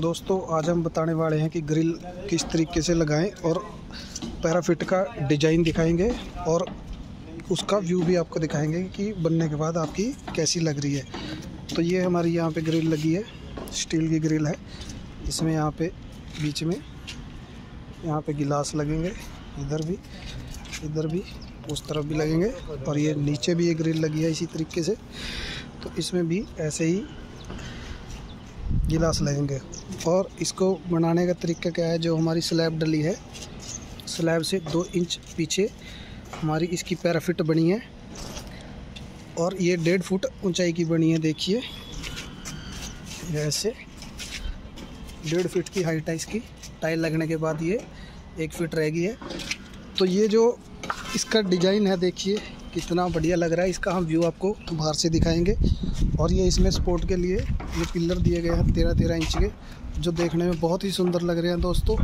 दोस्तों आज हम बताने वाले हैं कि ग्रिल किस तरीके से लगाएं और पैराफिट का डिज़ाइन दिखाएंगे और उसका व्यू भी आपको दिखाएंगे कि बनने के बाद आपकी कैसी लग रही है। तो ये हमारी यहाँ पे ग्रिल लगी है, स्टील की ग्रिल है। इसमें यहाँ पे बीच में यहाँ पे गिलास लगेंगे, इधर भी, उस तरफ भी लगेंगे और ये नीचे भी एक ग्रिल लगी है इसी तरीके से। तो इसमें भी ऐसे ही गिलास लगेंगे। और इसको बनाने का तरीका क्या है, जो हमारी स्लैब डली है, स्लैब से 2 इंच पीछे हमारी इसकी पैराफिट बनी है और ये 1.5 फुट ऊंचाई की बनी है। देखिए ऐसे 1.5 फीट की हाइट है इसकी। टाइल लगने के बाद ये 1 फीट रह गई है। तो ये जो इसका डिज़ाइन है देखिए कितना बढ़िया लग रहा है। इसका हम व्यू आपको बाहर से दिखाएंगे। और ये इसमें सपोर्ट के लिए ये पिलर दिए गए हैं 13-13 इंच के, जो देखने में बहुत ही सुंदर लग रहे हैं। दोस्तों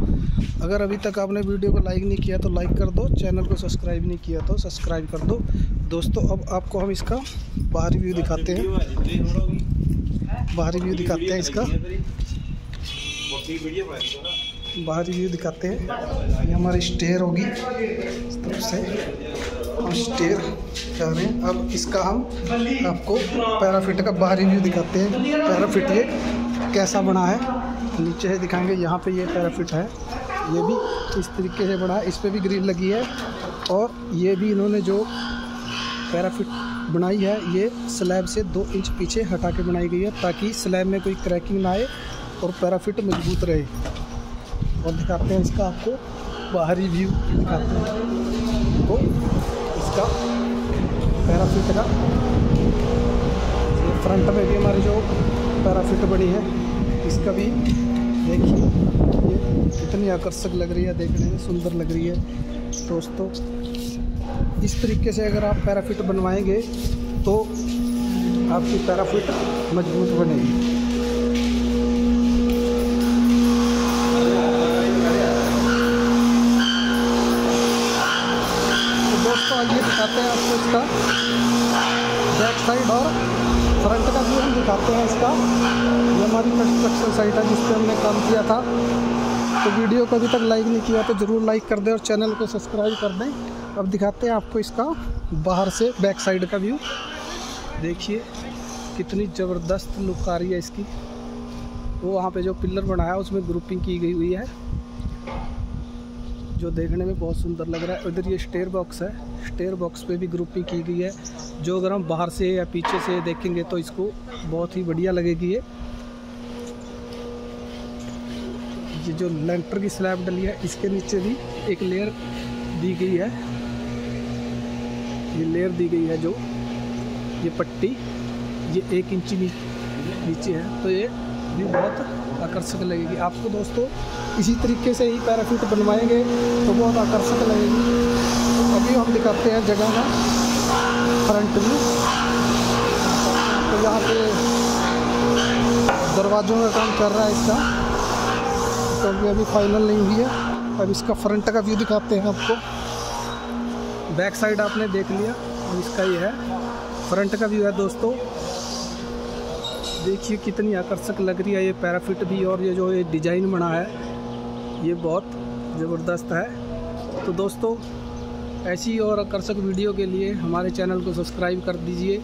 अगर अभी तक आपने वीडियो को लाइक नहीं किया तो लाइक कर दो, चैनल को सब्सक्राइब नहीं किया तो सब्सक्राइब कर दो। दोस्तों अब आपको हम इसका बाहरी व्यू दिखाते हैं, बाहरी व्यू दिखाते हैं। ये हमारी स्टेयर होगी इस तरफ से, हम स्टेयर जा रहे हैं। अब इसका हम आपको पैराफिट का बाहरी व्यू दिखाते हैं। पैराफिट ये कैसा बना है नीचे से दिखाएंगे। यहाँ पे ये पैराफिट है, ये भी इस तरीके से बना है। इस पर भी ग्रिल लगी है और ये भी इन्होंने जो पैराफिट बनाई है ये स्लैब से 2 इंच पीछे हटा के बनाई गई है ताकि स्लैब में कोई क्रैकिंग ना आए और पैराफिट मजबूत रहे। और दिखाते हैं इसका आपको बाहरी व्यू दिखाते हैं तो इसका पैराफिट का। फ्रंट में भी हमारी जो पैराफिट बनी है इसका भी देखिए, ये कितनी आकर्षक लग रही है, देखने में सुंदर लग रही है। दोस्तों इस तरीके से अगर आप पैराफिट बनवाएंगे तो आपकी पैराफिट मजबूत बनेगी। ये दिखाते हैं आपको इसका बैक साइड और फ्रंट का व्यू भी दिखाते हैं इसका। ये हमारी कंस्ट्रक्शन साइट है जिस पे हमने काम किया था। तो वीडियो को अभी तक लाइक नहीं किया तो ज़रूर लाइक कर दें और चैनल को सब्सक्राइब कर दें। अब दिखाते हैं आपको इसका बाहर से बैक साइड का व्यू। देखिए कितनी ज़बरदस्त लुक आ रही है इसकी। वो वहाँ पर जो पिलर बनाया उसमें ग्रुपिंग की गई हुई है जो देखने में बहुत सुंदर लग रहा है। इधर ये स्टेयर बॉक्स है, स्टेयर बॉक्स पे भी ग्रुपिंग की गई है जो अगर हम बाहर से या पीछे से देखेंगे तो इसको बहुत ही बढ़िया लगेगी। ये जो लेंटर की स्लैब डली है इसके नीचे भी एक लेयर दी गई है, ये लेयर दी गई है जो ये पट्टी ये 1 इंच नीचे है तो ये भी बहुत आकर्षक लगेगी आपको। दोस्तों इसी तरीके से ही पैराफिट बनवाएंगे तो बहुत आकर्षक लगेगी। तो अभी हम दिखाते हैं जगह का फ्रंट व्यू। तो यहाँ पे दरवाज़ों का काम कर रहा है इसका, तो अभी फाइनल नहीं हुई है। अब इसका फ्रंट का व्यू दिखाते हैं आपको। बैक साइड आपने देख लिया और इसका ये है फ्रंट का व्यू है। दोस्तों देखिए कितनी आकर्षक लग रही है ये पैराफिट भी और ये जो ये डिज़ाइन बना है ये बहुत ज़बरदस्त है। तो दोस्तों ऐसी और आकर्षक वीडियो के लिए हमारे चैनल को सब्सक्राइब कर दीजिए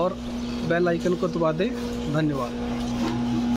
और बेल आइकन को दबा दें। धन्यवाद।